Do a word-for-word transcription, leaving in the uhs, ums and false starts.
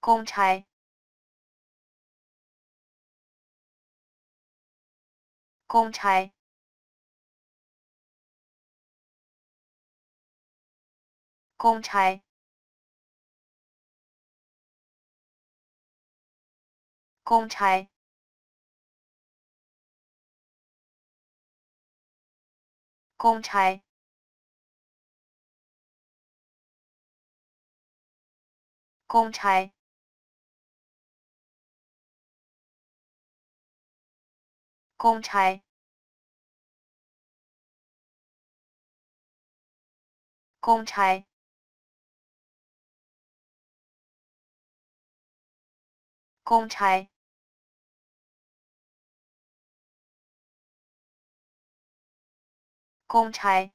公差，公差，公差，公差，公差。 公差，公差，公差，公差，公差。